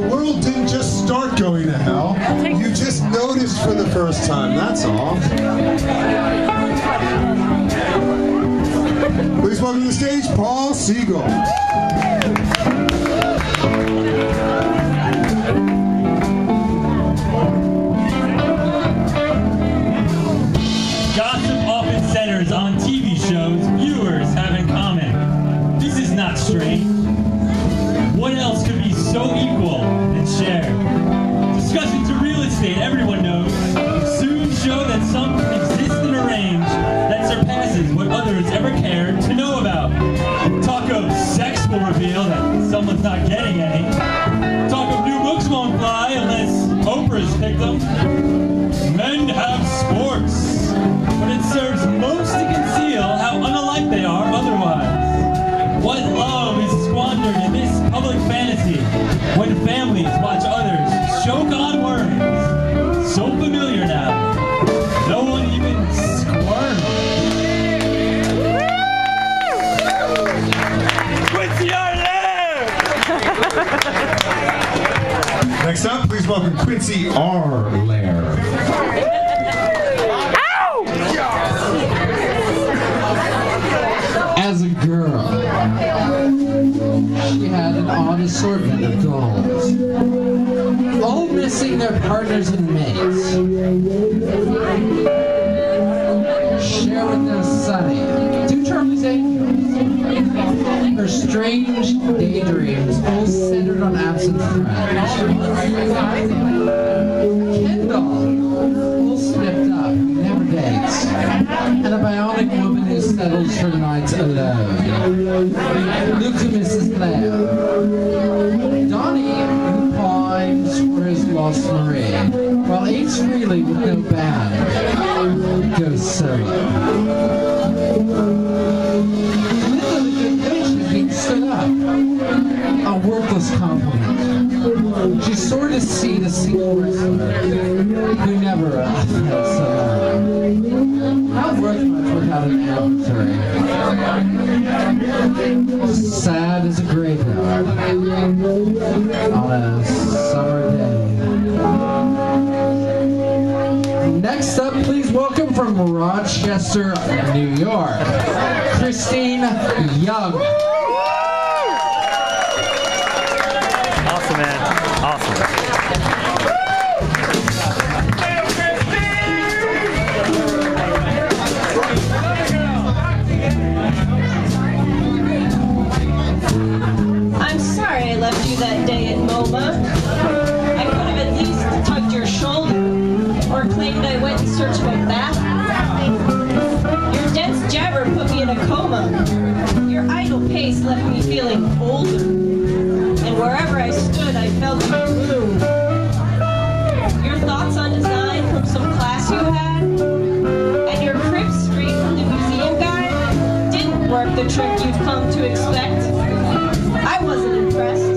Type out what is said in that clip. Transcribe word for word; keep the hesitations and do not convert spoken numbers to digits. the world didn't just start going to hell. You just noticed for the first time, that's all. Please welcome to the stage, Paul Siegell. On T V shows, viewers have in common. This is not strange. What else could be so equal and shared? Discussions of real estate, everyone knows, soon show that some exist in a range that surpasses what others ever cared to know about. Talk of sex will reveal that someone's not getting any. Talk of new books won't fly unless Oprah's picked them. Men have sports, but it serves most to conceal how unalike they are otherwise. What love is squandered in this public fantasy when families watch others choke on words so familiar now, no one even squirms. Quincy R. Lehr! Next up, please welcome Quincy R. Lehr. As a girl, she had an odd assortment of goals, all missing their partners and mates. Share with their sunny, two Charlie's Angels. Her strange daydreams, all centered on absent friends. Kendall, all snipped up, never dates, and a bionic woman settles for the night alone. Look to Missus Blair. Donnie, who pines for his lost Marie, while eats freely with no band, goes solo. Little good things being stood up, a worthless compliment. She sort of sees a single wrestler who never felt so long. Not worth much without an hour. Sad as a graveyard on a summer day. Next up, please welcome from Rochester, New York, Kristine Young. Awesome, man. Awesome. That day at MoMA, I could have at least tugged your shoulder or claimed I went in search of a bathroom. Your dense jabber put me in a coma. Your idle pace left me feeling older, and wherever I stood, I felt you bloom. Your thoughts on design from some class you had, and your crib streak from the museum guide didn't work the trick you'd come to expect. I wasn't impressed.